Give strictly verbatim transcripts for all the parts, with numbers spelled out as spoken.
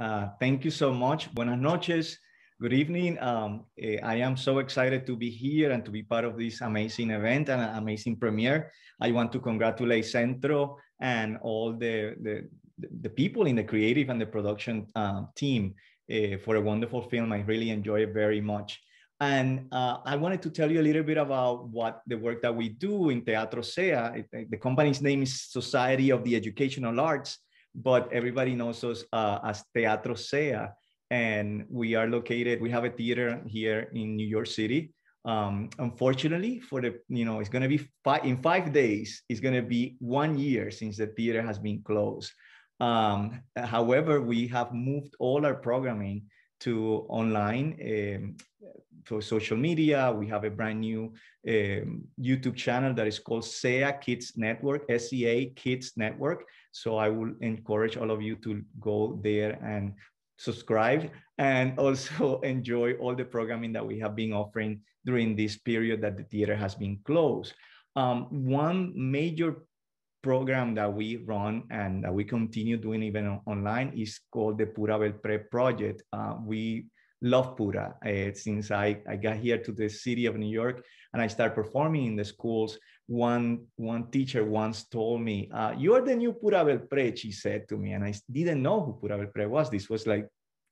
Uh, thank you so much. Buenas noches. Good evening. Um, I am so excited to be here and to be part of this amazing event and an amazing premiere. I want to congratulate Centro and all the, the, the people in the creative and the production uh, team uh, for a wonderful film. I really enjoy it very much. And uh, I wanted to tell you a little bit about what the work that we do in Teatro S E A. It, it, the company's name is Society of the Educational Arts, but everybody knows us uh, as Teatro S E A. And we are located, we have a theater here in New York City. Um, unfortunately, for the, you know, it's gonna be five, in five days, it's gonna be one year since the theater has been closed. Um, however, we have moved all our programming to online, um, to social media. We have a brand new um, YouTube channel that is called S E A Kids Network, S E A Kids Network. So I will encourage all of you to go there and subscribe and also enjoy all the programming that we have been offering during this period that the theater has been closed. Um, one major program that we run and that we continue doing even online is called the Pura Belpré Project. Uh, we love Pura. Uh, since I, I got here to the city of New York and I started performing in the schools, one, one teacher once told me, uh, you are the new Pura Belpré, she said to me, and I didn't know who Pura Belpré was. This was like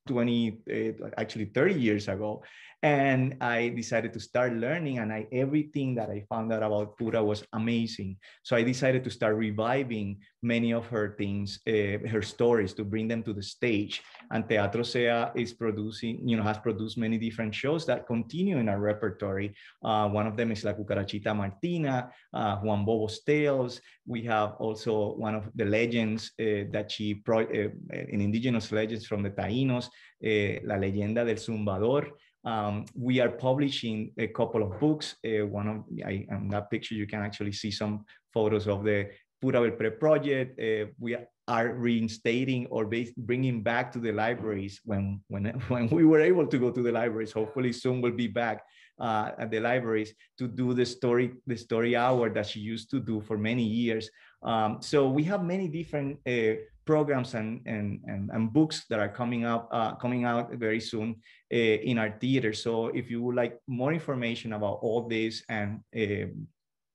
twenty, uh, actually thirty years ago. And I decided to start learning, and I, everything that I found out about Pura was amazing. So I decided to start reviving many of her things, uh, her stories, to bring them to the stage. And Teatro S E A is producing, you know, has produced many different shows that continue in our repertory. Uh, one of them is La Cucarachita Martina, uh, Juan Bobo's Tales. We have also one of the legends uh, that she, pro uh, an indigenous legends from the Taínos, uh, La Leyenda del Zumbador. Um, we are publishing a couple of books. Uh, one of I, in that picture, you can actually see some photos of the Pura Belpré Project. Uh, we are reinstating or base, bringing back to the libraries when, when, when we were able to go to the libraries. Hopefully soon we'll be back uh, at the libraries to do the story, the story hour that she used to do for many years. Um, so we have many different uh, programs and, and, and, and books that are coming up, uh, coming out very soon uh, in our theater. So if you would like more information about all this, and uh,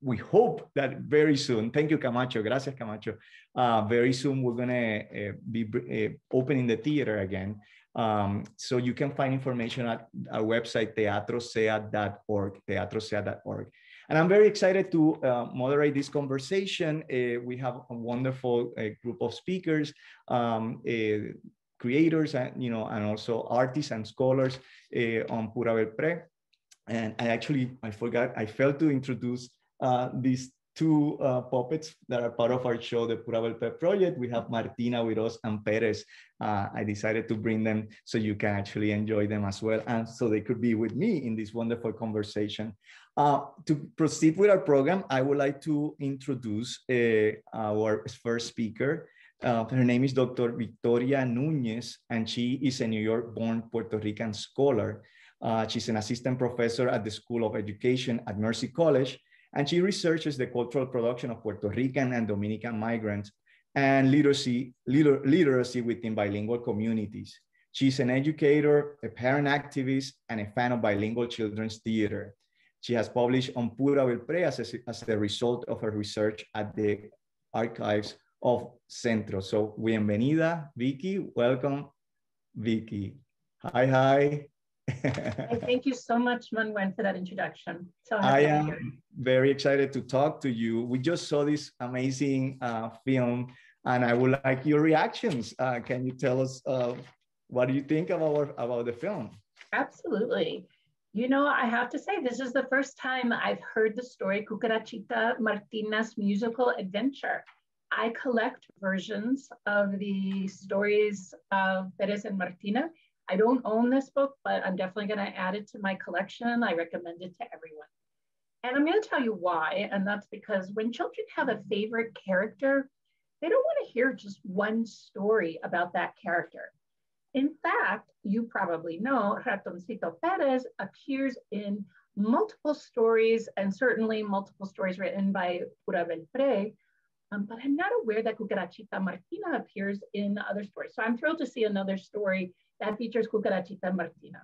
we hope that very soon, thank you, Camacho, gracias, Camacho. Uh, very soon we're gonna uh, be uh, opening the theater again. Um, so you can find information at our website, teatro sea dot org, teatro sea dot org. And I'm very excited to uh, moderate this conversation. Uh, we have a wonderful uh, group of speakers, um, uh, creators, and you know, and also artists and scholars uh, on Pura Belpré. And I actually, I forgot, I failed to introduce uh, these two uh, puppets that are part of our show, the Pura Belpré Project. We have Martina, Wiros, and Perez. Uh, I decided to bring them so you can actually enjoy them as well, and so they could be with me in this wonderful conversation. Uh, to proceed with our program, I would like to introduce uh, our first speaker. Uh, her name is Doctor Victoria Núñez, and she is a New York-born Puerto Rican scholar. Uh, she's an assistant professor at the School of Education at Mercy College, and she researches the cultural production of Puerto Rican and Dominican migrants and literacy, liter literacy within bilingual communities. She's an educator, a parent activist, and a fan of bilingual children's theater. She has published on Pura Belpré as a, as a result of her research at the archives of Centro. So, bienvenida, Vicky. Welcome, Vicky. Hi, hi. And thank you so much, Manuel, for that introduction. So I am here. Very excited to talk to you. We just saw this amazing uh, film, and I would like your reactions. Uh, can you tell us uh, what do you think about our, about the film? Absolutely. You know, I have to say, this is the first time I've heard the story Cucarachita Martina's musical adventure. I collect versions of the stories of Perez and Martina. I don't own this book, but I'm definitely going to add it to my collection. I recommend it to everyone. And I'm going to tell you why. And that's because when children have a favorite character, they don't want to hear just one story about that character. In fact, you probably know Ratoncito Perez appears in multiple stories, and certainly multiple stories written by Pura Belpré, Um, but I'm not aware that Cucarachita Martina appears in other stories. So I'm thrilled to see another story that features Cucarachita Martina.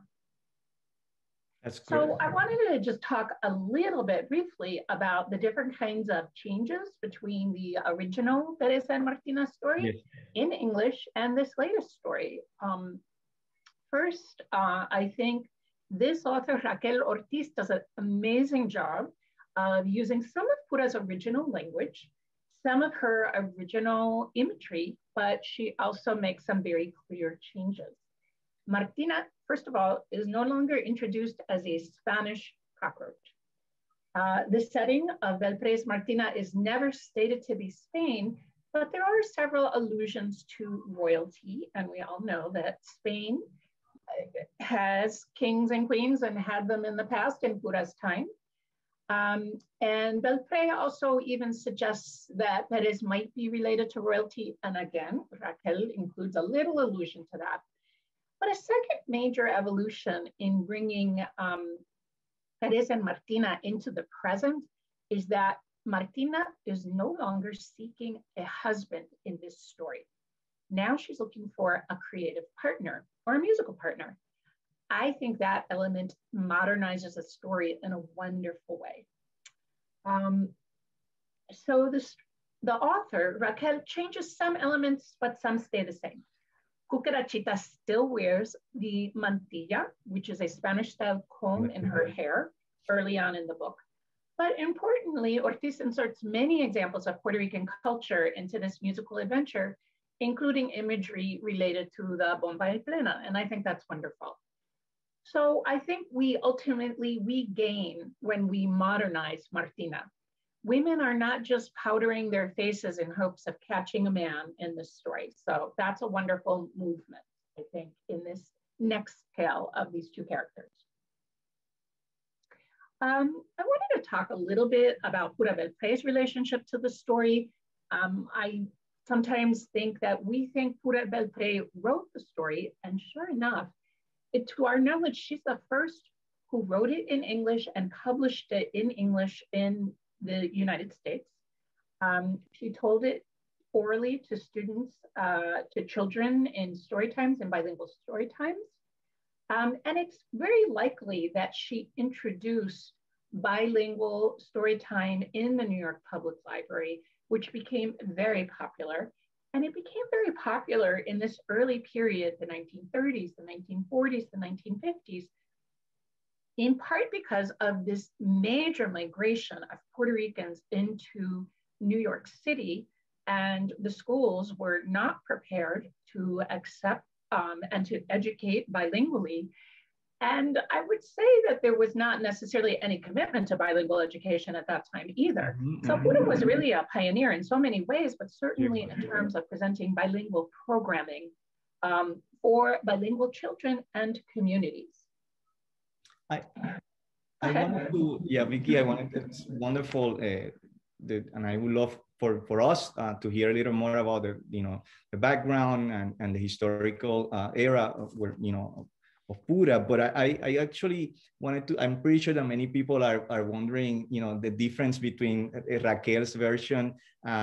That's good. So I wanted to just talk a little bit briefly about the different kinds of changes between the original Teresa and Martina story yes. in English and this latest story. Um, first, uh, I think this author, Raquel Ortiz, does an amazing job of using some of Pura's original language, some of her original imagery, but she also makes some very clear changes. Martina, first of all, is no longer introduced as a Spanish cockroach. Uh, the setting of Belpres Martina is never stated to be Spain, but there are several allusions to royalty, and we all know that Spain has kings and queens and had them in the past in Pura's time. Um, and Belpre also even suggests that Perez might be related to royalty. And again, Raquel includes a little allusion to that. But a second major evolution in bringing um, Perez and Martina into the present is that Martina is no longer seeking a husband in this story. Now she's looking for a creative partner or a musical partner. I think that element modernizes the story in a wonderful way. Um, so this, the author, Raquel, changes some elements, but some stay the same. Cucarachita still wears the mantilla, which is a Spanish-style comb in her hair early on in the book. But importantly, Ortiz inserts many examples of Puerto Rican culture into this musical adventure, including imagery related to the bomba y plena, and I think that's wonderful. So I think we ultimately, we gain when we modernize Martina. Women are not just powdering their faces in hopes of catching a man in this story. So that's a wonderful movement, I think, in this next tale of these two characters. Um, I wanted to talk a little bit about Pura Belpré's relationship to the story. Um, I sometimes think that we think Pura Belpré wrote the story, and sure enough, It, to our knowledge, she's the first who wrote it in English and published it in English in the United States. Um, she told it orally to students, uh, to children in story times and bilingual story times. Um, and it's very likely that she introduced bilingual story time in the New York Public Library, which became very popular. And it became very popular in this early period, the nineteen thirties, the nineteen forties, the nineteen fifties, in part because of this major migration of Puerto Ricans into New York City. And the schools were not prepared to accept um, and to educate bilingually. And I would say that there was not necessarily any commitment to bilingual education at that time either. Mm-hmm. So Pura was really a pioneer in so many ways, but certainly in terms of presenting bilingual programming um, for bilingual children and communities. I, I wanted to, yeah, Vicky, I wanted, it's wonderful, uh, the, and I would love for, for us uh, to hear a little more about the, you know, the background and, and the historical uh, era where, you know, of Pura, but I, I actually wanted to, I'm pretty sure that many people are, are wondering, you know, the difference between Raquel's version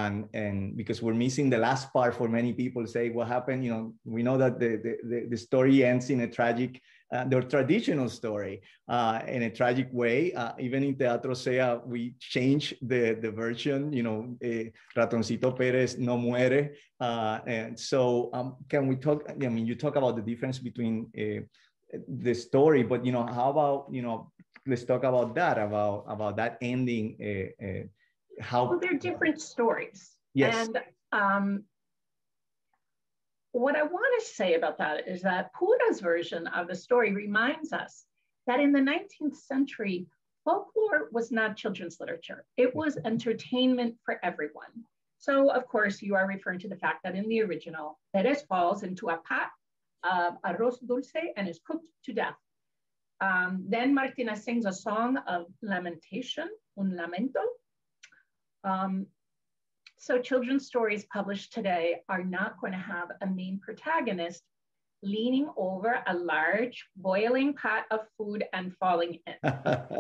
and, and because we're missing the last part for many people say, what happened, you know, we know that the, the, the story ends in a tragic, uh, their traditional story uh, in a tragic way. Uh, even in Teatro Sea, we change the, the version, you know, eh, Ratoncito Pérez no muere. Uh, and so um, can we talk, I mean, you talk about the difference between uh, the story, but you know, how about you know, let's talk about that about about that ending. Uh, uh, how well, they're different stories. Yes. And um, what I want to say about that is that Pura's version of the story reminds us that in the nineteenth century, folklore was not children's literature; it was entertainment for everyone. So, of course, you are referring to the fact that in the original, Perez falls into a pot of arroz dulce and is cooked to death. Um, then Martina sings a song of lamentation, un lamento. Um, so children's stories published today are not going to have a main protagonist leaning over a large boiling pot of food and falling in.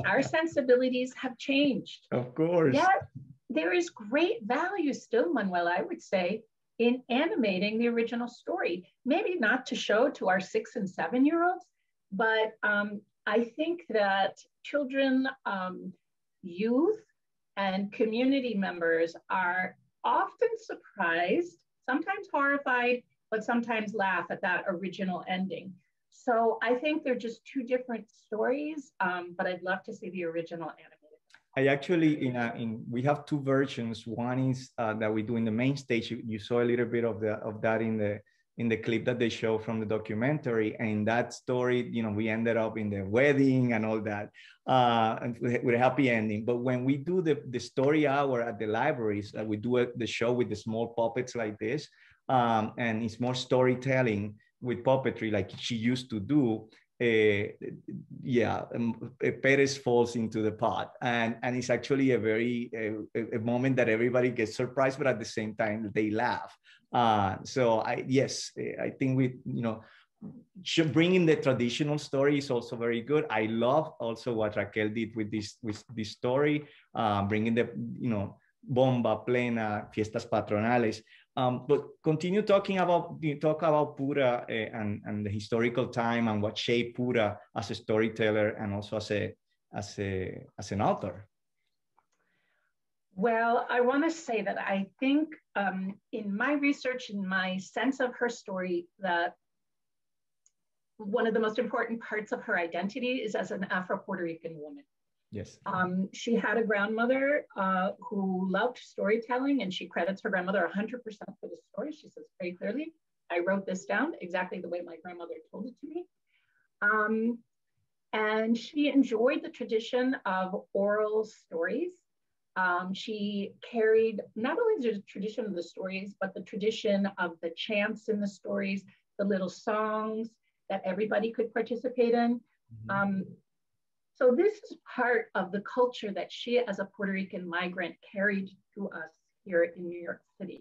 Our sensibilities have changed. Of course. Yet there is great value still, Manuela, I would say, in animating the original story. Maybe not to show to our six and seven-year-olds, but um, I think that children, um, youth, and community members are often surprised, sometimes horrified, but sometimes laugh at that original ending. So I think they're just two different stories, um, but I'd love to see the original animated. I actually, in, a, in we have two versions. One is uh, that we do in the main stage. You, you saw a little bit of the of that in the in the clip that they show from the documentary. And that story, you know, we ended up in the wedding and all that, uh, and with, with a happy ending. But when we do the the story hour at the libraries, uh, we do a, the show with the small puppets like this, um, and it's more storytelling with puppetry, like she used to do. Uh, yeah, um, Perez falls into the pot, and and it's actually a very a, a moment that everybody gets surprised, but at the same time they laugh. Uh, so I yes, I think we you know bringing the traditional story is also very good. I love also what Raquel did with this with this story, uh, bringing the you know Bomba Plena, Fiestas Patronales. Um, but continue talking about you talk about Pura uh, and, and the historical time and what shaped Pura as a storyteller and also as a as a as an author. Well, I want to say that I think um, in my research, in my sense of her story, that one of the most important parts of her identity is as an Afro-Puerto Rican woman. Yes. Um, she had a grandmother uh, who loved storytelling, and she credits her grandmother one hundred percent for the story. She says very clearly, I wrote this down exactly the way my grandmother told it to me. Um, and she enjoyed the tradition of oral stories. Um, she carried not only the tradition of the stories, but the tradition of the chants in the stories, the little songs that everybody could participate in. Mm-hmm. um, So this is part of the culture that she, as a Puerto Rican migrant, carried to us here in New York City.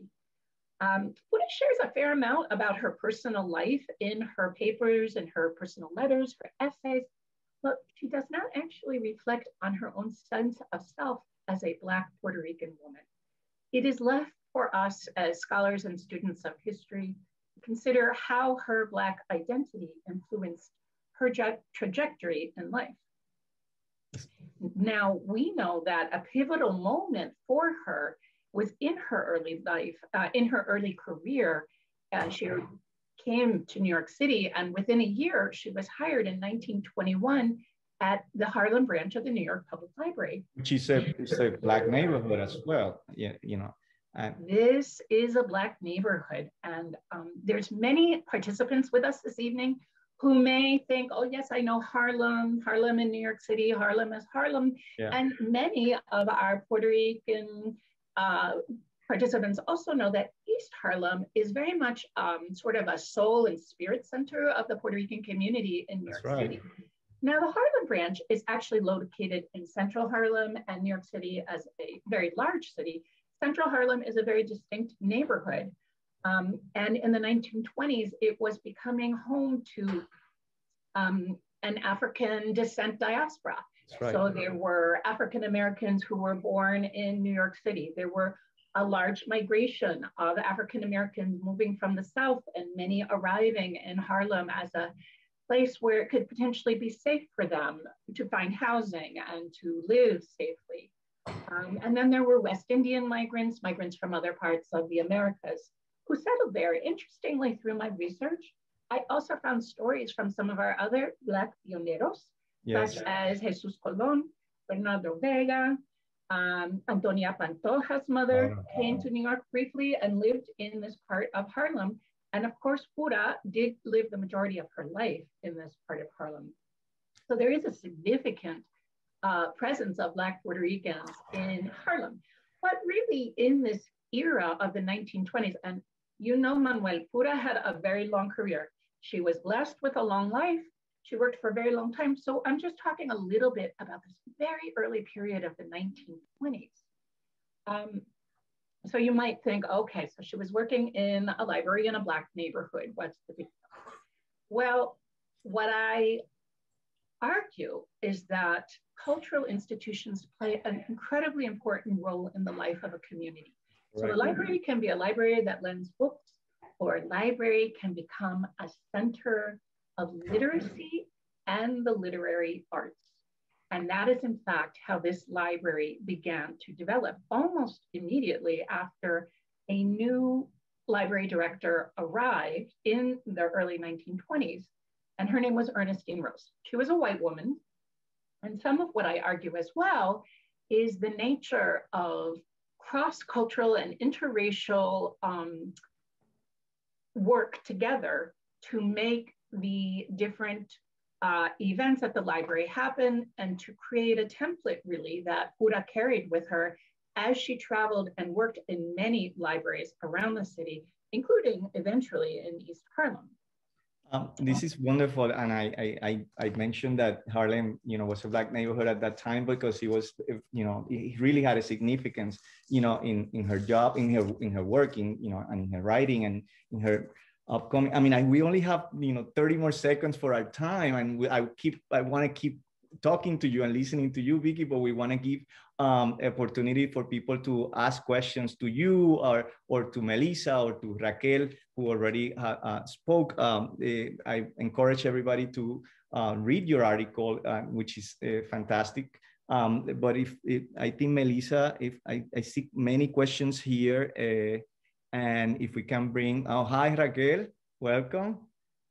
Um, Pura shares a fair amount about her personal life in her papers and her personal letters, her essays, but she does not actually reflect on her own sense of self as a Black Puerto Rican woman. It is left for us as scholars and students of history to consider how her Black identity influenced her trajectory in life. Now, we know that a pivotal moment for her was in her early life, uh, in her early career. Uh, she came to New York City, and within a year, she was hired in nineteen twenty-one at the Harlem branch of the New York Public Library. Which is a, it's a Black neighborhood as well, yeah, you know. And this is a Black neighborhood, and um, there's many participants with us this evening who may think, oh yes, I know Harlem, Harlem in New York City, Harlem is Harlem. Yeah. And many of our Puerto Rican uh, participants also know that East Harlem is very much um, sort of a soul and spirit center of the Puerto Rican community in New That's York right. City. Now the Harlem branch is actually located in Central Harlem, and New York City as a very large city. Central Harlem is a very distinct neighborhood. Um, and in the nineteen twenties, it was becoming home to um, an African descent diaspora. Right. So there were African Americans who were born in New York City. There were a large migration of African Americans moving from the South, and many arriving in Harlem as a place where it could potentially be safe for them to find housing and to live safely. Um, and then there were West Indian migrants, migrants from other parts of the Americas, who settled there. Interestingly, through my research, I also found stories from some of our other Black pioneros, yes. such as Jesus Colon, Bernardo Vega, um, Antonia Pantoja's mother oh, came oh. to New York briefly and lived in this part of Harlem. And of course, Pura did live the majority of her life in this part of Harlem. So there is a significant uh, presence of Black Puerto Ricans in Harlem. But really in this era of the nineteen twenties, and you know, Manuel, Pura had a very long career. She was blessed with a long life. She worked for a very long time. So I'm just talking a little bit about this very early period of the nineteen twenties. Um, so you might think, okay, so she was working in a library in a Black neighborhood. What's the big deal? Well, what I argue is that cultural institutions play an incredibly important role in the life of a community. So a library can be a library that lends books, or a library can become a center of literacy and the literary arts. And that is in fact how this library began to develop almost immediately after a new library director arrived in the early nineteen twenties. And her name was Ernestine Rose. She was a white woman. And some of what I argue as well is the nature of cross-cultural and interracial um, work together to make the different uh, events at the library happen and to create a template really that Hura carried with her as she traveled and worked in many libraries around the city, including eventually in East Harlem. Um, this is wonderful, and I, I I mentioned that Harlem, you know, was a Black neighborhood at that time because it was, you know, it really had a significance, you know, in in her job, in her in her working, you know, and in her writing, and in her upcoming. I mean, I, we only have, you know, thirty more seconds for our time, and we, I keep I want to keep talking to you and listening to you, Vicky, but we want to give um, opportunity for people to ask questions to you or or to Melissa or to Raquel, who already uh, uh, spoke. Um, uh, I encourage everybody to uh, read your article, uh, which is uh, fantastic. Um, but if, if I think Melissa, if I, I see many questions here, uh, and if we can bring, oh, hi Raquel, welcome.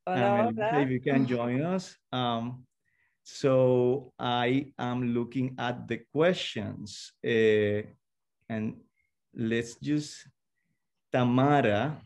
Hello, um, if you can join us. Um, So I am looking at the questions, uh, and let's just, Tamara.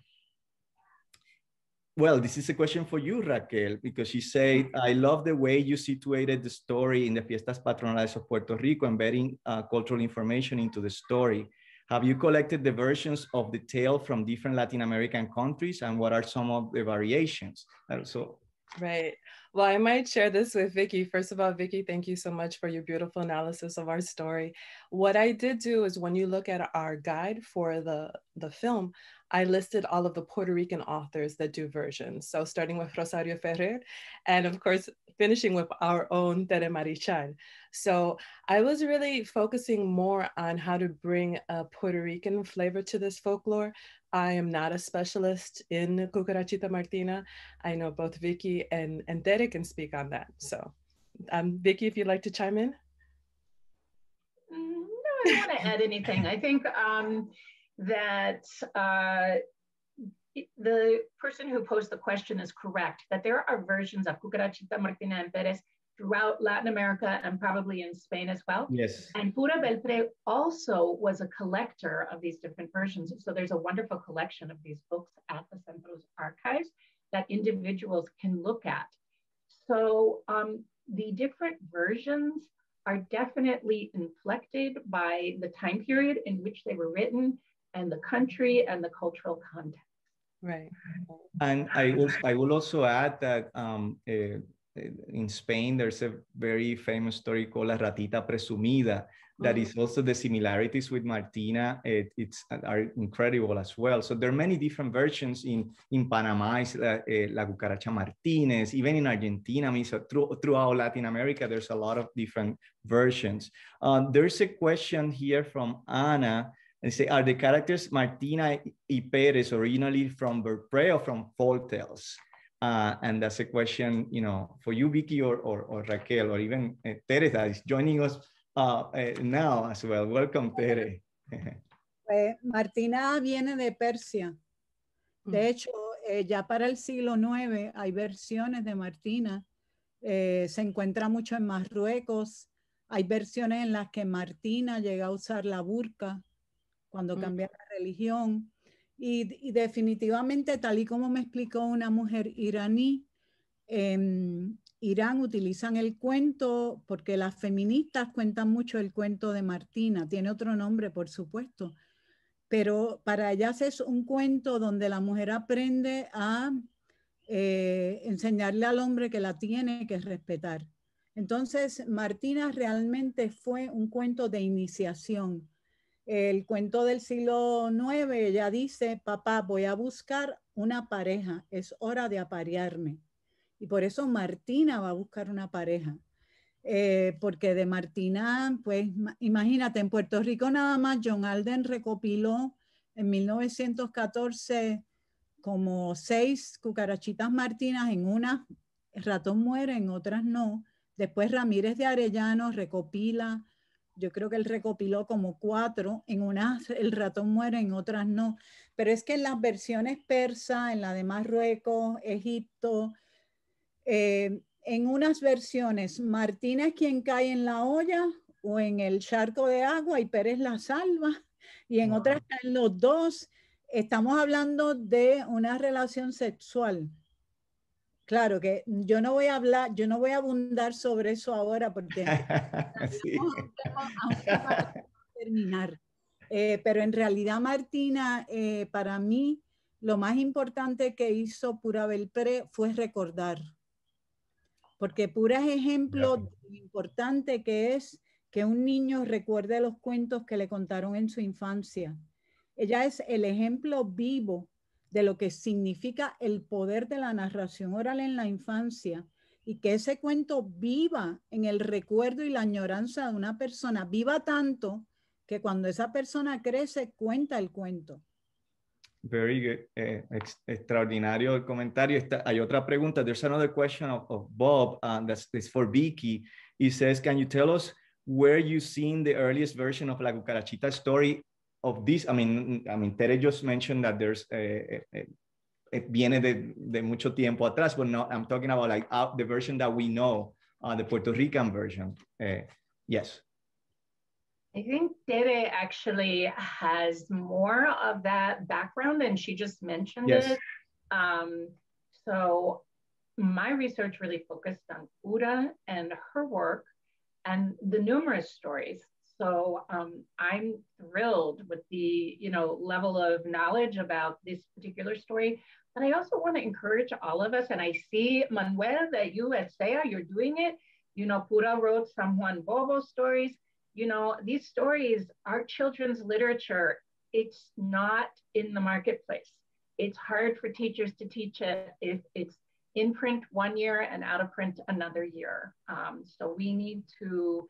Well, this is a question for you, Raquel, because she said, I love the way you situated the story in the Fiestas Patronales of Puerto Rico, embedding uh, cultural information into the story. Have you collected the versions of the tale from different Latin American countries, and what are some of the variations? Uh, so, Right. Well, I might share this with Vicky. First of all, Vicky, thank you so much for your beautiful analysis of our story. What I did do is when you look at our guide for the, the film, I listed all of the Puerto Rican authors that do versions. So starting with Rosario Ferrer, and of course, finishing with our own Tere Marichal. So I was really focusing more on how to bring a Puerto Rican flavor to this folklore. I am not a specialist in Cucarachita Martina. I know both Vicky and, and Tere can speak on that. So um, Vicky, if you'd like to chime in. No, I don't want to add anything. I think um, that uh, the person who posed the question is correct, that there are versions of Cucarachita Martina and Perez throughout Latin America and probably in Spain as well. Yes. And Pura Beltré also was a collector of these different versions. So there's a wonderful collection of these books at the Centro's archives that individuals can look at. So um, the different versions are definitely inflected by the time period in which they were written and the country and the cultural context. Right. And I will, I will also add that um, uh, in Spain, there's a very famous story called La Ratita Presumida that mm-hmm. is also the similarities with Martina it, it's, are incredible as well. So there are many different versions in, in Panama, is La, eh, La Cucaracha Martinez, even in Argentina, I mean, so through, throughout Latin America, there's a lot of different versions. Uh, there's a question here from Anna. They say, are the characters Martina y Perez originally from Verpré or from folk tales? Uh, and that's a question, you know, for you, Vicky, or, or, or Raquel, or even uh, Tere that is joining us uh, uh, now as well. Welcome, Tere. Pues Martina viene de Persia. De hecho, eh, ya para el siglo noveno hay versiones de Martina. Eh, se encuentra mucho en Marruecos. Hay versiones en las que Martina llega a usar la burka cuando cambia mm. la religión. Y, y definitivamente, tal y como me explicó una mujer iraní, en Irán utilizan el cuento porque las feministas cuentan mucho el cuento de Martina. Tiene otro nombre, por supuesto, pero para ellas es un cuento donde la mujer aprende a eh, enseñarle al hombre que la tiene que respetar. Entonces, Martina realmente fue un cuento de iniciación. El cuento del siglo noveno, ella dice, papá, voy a buscar una pareja, es hora de aparearme. Y por eso Martina va a buscar una pareja. eh, porque de Martina, pues imagínate, en Puerto Rico nada más John Alden recopiló en mil novecientos catorce como seis cucarachitas martinas, en unas ratón muere, en otras no. Después Ramírez de Arellano recopila, yo creo que él recopiló como cuatro, en unas el ratón muere, en otras no. Pero es que en las versiones persa, en la de Marruecos, Egipto, eh, en unas versiones, Martina es quien cae en la olla o en el charco de agua y Pérez la salva, y en wow. otras caen los dos. Estamos hablando de una relación sexual. Claro que yo no voy a hablar, yo no voy a abundar sobre eso ahora porque sí. para terminar. Eh, pero en realidad, Martina, eh, para mí, lo más importante que hizo Pura Belpré fue recordar. Porque Pura es ejemplo yeah. de lo importante que es que un niño recuerde los cuentos que le contaron en su infancia. Ella es el ejemplo vivo de lo que significa el poder de la narración oral en la infancia y que ese cuento viva en el recuerdo y la añoranza de una persona, viva tanto que cuando esa persona crece cuenta el cuento. Very good. Eh, ex, extraordinario el comentario. Está, hay otra pregunta. There's another question of, of Bob, and that's, that's for Vicky. He says, can you tell us where you seen the earliest version of La Cucarachita story of this? I mean, I mean, Tere just mentioned that there's eh, eh, eh, viene de, de mucho tiempo atrás, but no, I'm talking about like uh, the version that we know, uh, the Puerto Rican version. Uh, yes. I think Tere actually has more of that background and she just mentioned yes. it. Um, so my research really focused on Pura and her work and the numerous stories. So um, I'm thrilled with the you know, level of knowledge about this particular story. But I also want to encourage all of us, and I see, Manuel, that you at S E A, you're doing it. You know, Pura wrote San Juan Bobo stories. You know, these stories are children's literature. It's not in the marketplace. It's hard for teachers to teach it if it's in print one year and out of print another year. Um, so we need to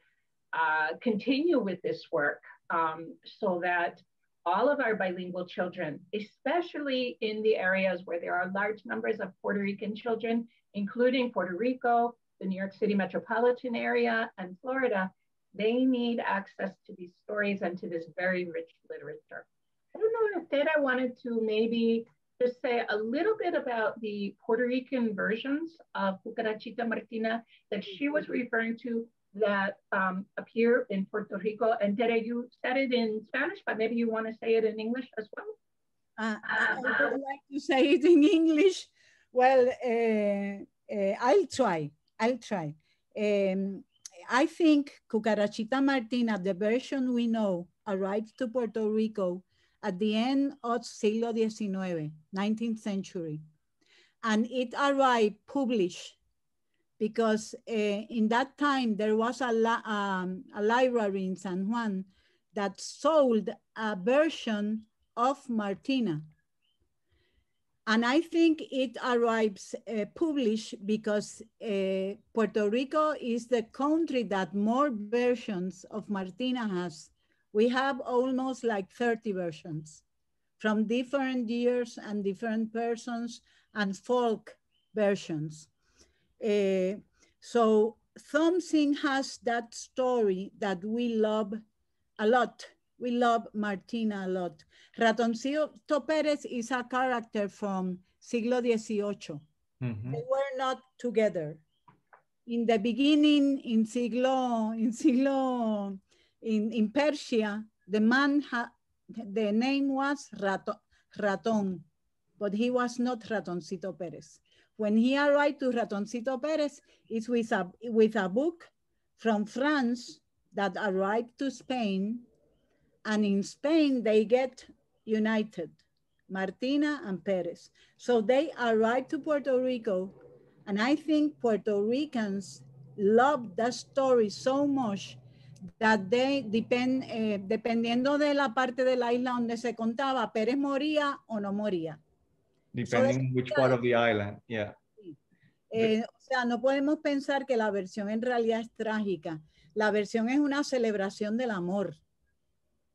uh, continue with this work um, so that all of our bilingual children, especially in the areas where there are large numbers of Puerto Rican children, including Puerto Rico, the New York City metropolitan area, and Florida, they need access to these stories and to this very rich literature. I don't know if Tere wanted to maybe just say a little bit about the Puerto Rican versions of Cucarachita Martina that she was referring to that um, appear in Puerto Rico. And Tere, you said it in Spanish, but maybe you want to say it in English as well? Uh, I would uh, like to say it in English. Well, uh, uh, I'll try, I'll try. Um, I think Cucarachita Martina, the version we know, arrived to Puerto Rico at the end of siglo diecinueve, nineteenth century. And it arrived published because uh, in that time, there was a, li um, a library in San Juan that sold a version of Martina. And I think it arrives uh, published because uh, Puerto Rico is the country that more versions of Martina has. We have almost like thirty versions from different years and different persons and folk versions. Uh, so something has that story that we love a lot. We love Martina a lot. Ratoncito Pérez is a character from siglo dieciocho. Mm-hmm. They were not together. In the beginning, in siglo, in siglo, in, in Persia, the man, ha, the name was Rato, Raton, but he was not Ratoncito Pérez. When he arrived to Ratoncito Pérez, it's with a, with a book from France that arrived to Spain. And in Spain, they get united, Martina and Perez. So they arrived to Puerto Rico. And I think Puerto Ricans love that story so much that they depend, eh, dependiendo de la parte de la isla donde se contaba, Perez moría o no moría. Depending so which part of the island, yeah. Eh, o sea, no podemos pensar que la versión en realidad es trágica. La versión es una celebración del amor,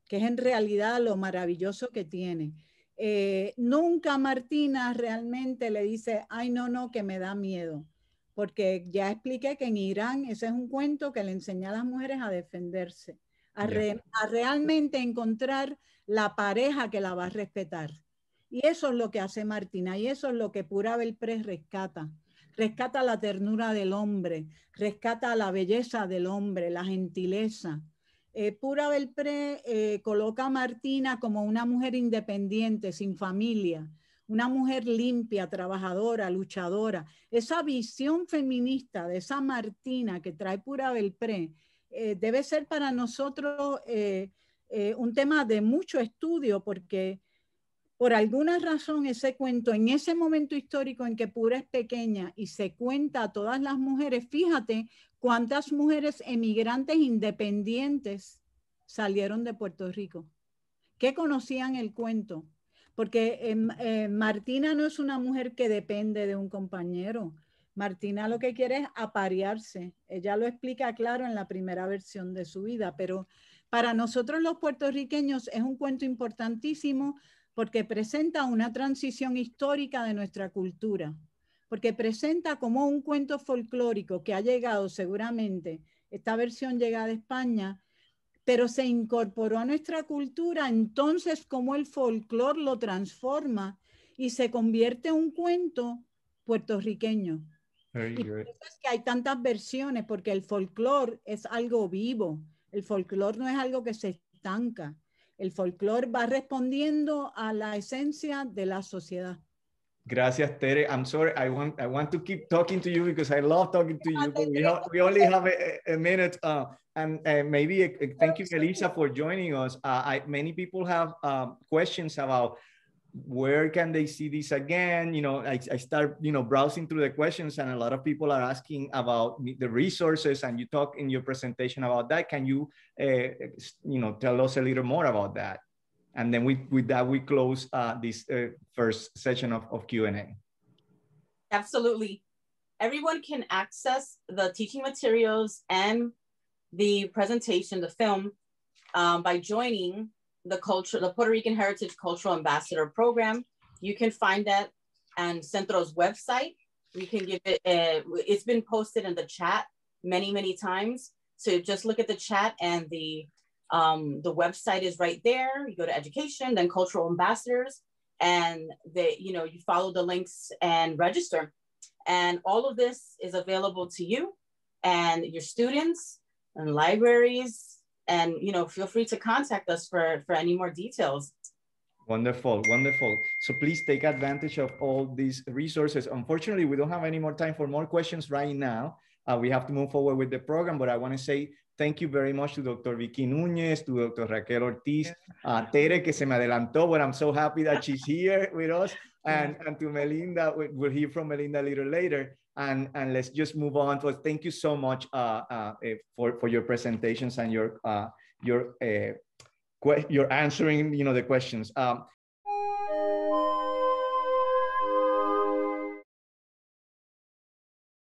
que es en realidad lo maravilloso que tiene. Eh, nunca Martina realmente le dice, ay, no, no, que me da miedo. Porque ya expliqué que en Irán ese es un cuento que le enseña a las mujeres a defenderse, a, re, a realmente encontrar la pareja que la va a respetar. Y eso es lo que hace Martina, y eso es lo que Pura Belprés rescata. Rescata la ternura del hombre, rescata la belleza del hombre, la gentileza. Eh, Pura Belprés eh, coloca a Martina como una mujer independiente, sin familia, una mujer limpia, trabajadora, luchadora. Esa visión feminista de esa Martina que trae Pura Belprés eh, debe ser para nosotros eh, eh, un tema de mucho estudio, porque por alguna razón ese cuento, en ese momento histórico en que Pura es pequeña y se cuenta a todas las mujeres, fíjate cuántas mujeres emigrantes independientes salieron de Puerto Rico, que conocían el cuento. Porque eh, eh, Martina no es una mujer que depende de un compañero. Martina lo que quiere es aparearse. Ella lo explica claro en la primera versión de su vida. Pero para nosotros los puertorriqueños es un cuento importantísimo porque presenta una transición histórica de nuestra cultura. Porque presenta como un cuento folclórico que ha llegado seguramente, esta versión llega de España, pero se incorporó a nuestra cultura, entonces como el folclore lo transforma y se convierte en un cuento puertorriqueño. Ay, y por eso es que hay tantas versiones, porque el folclore es algo vivo, el folclore no es algo que se estanca, el folclore va respondiendo a la esencia de la sociedad. Gracias, Tere. I'm sorry, I want, I want to keep talking to you because I love talking to you, but we, have, we only have a, a minute. Uh, and uh, maybe a, a thank you, Elisa, for joining us. Uh, I, many people have uh, questions about where can they see this again? You know, I, I start, you know, browsing through the questions and a lot of people are asking about the resources, and you talk in your presentation about that. Can you, uh, you know, tell us a little more about that? And then we, with that, we close uh, this uh, first session of, of Q and A. Absolutely. Everyone can access the teaching materials and the presentation, the film, um, by joining the, culture, the Puerto Rican Heritage Cultural Ambassador Program. You can find that on Centro's website. You can give it, a, it's been posted in the chat many, many times. So just look at the chat and the Um, the website is right there. You go to education, then cultural ambassadors, and they, you know, you follow the links and register. And all of this is available to you and your students and libraries. And, you know, feel free to contact us for, for any more details. Wonderful, wonderful. So please take advantage of all these resources. Unfortunately, we don't have any more time for more questions right now. Uh, we have to move forward with the program, but I want to say thank you very much to Doctor Vicky Núñez, to Doctor Raquel Ortiz, uh, Tere, que se me adelantó, but I'm so happy that she's here with us, and, and to Melinda. We'll hear from Melinda a little later, and, and let's just move on. So thank you so much uh, uh, for, for your presentations and your, uh, your, uh, your answering, you know, the questions. Um,